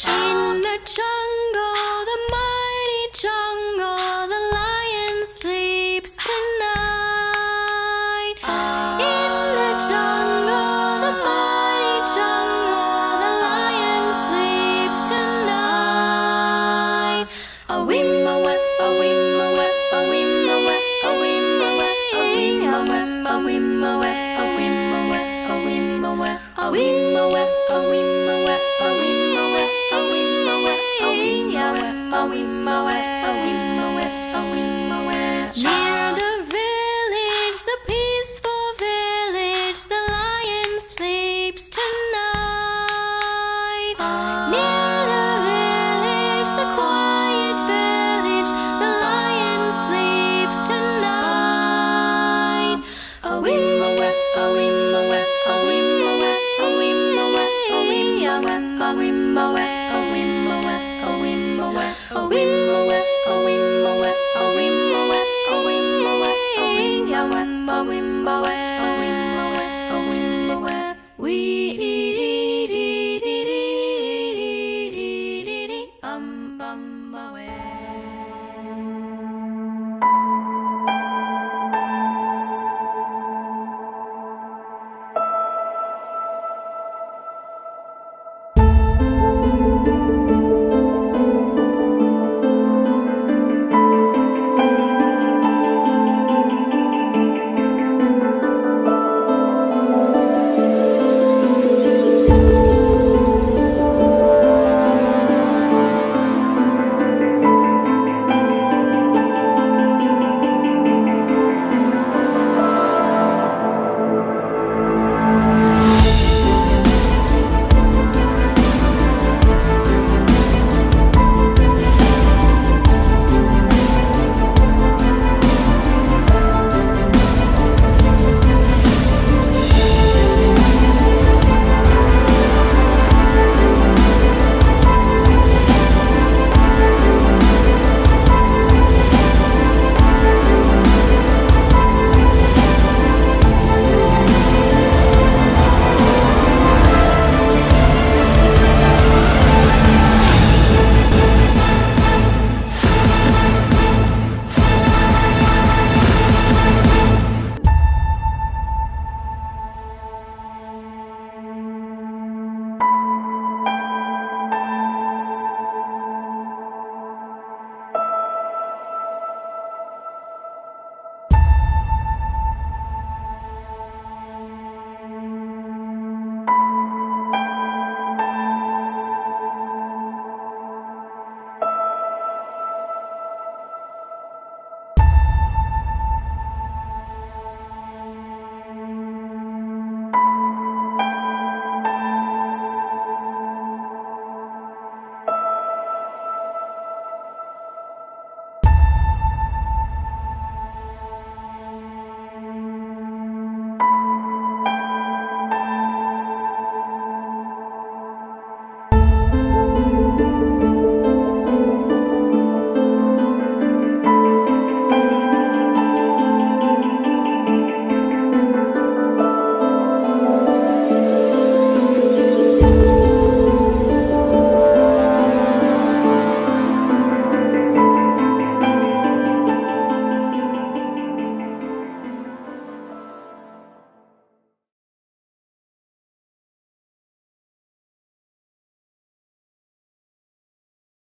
In the jungle, the mighty jungle, the lion sleeps tonight. In the jungle, the mighty jungle, the lion sleeps tonight. A wim a wet, a wim a wet, a wim a wet, a wim a wet, a wim a wet, a wim a wet, a wim a wet, a wim a wet, a wim a wet, a wim.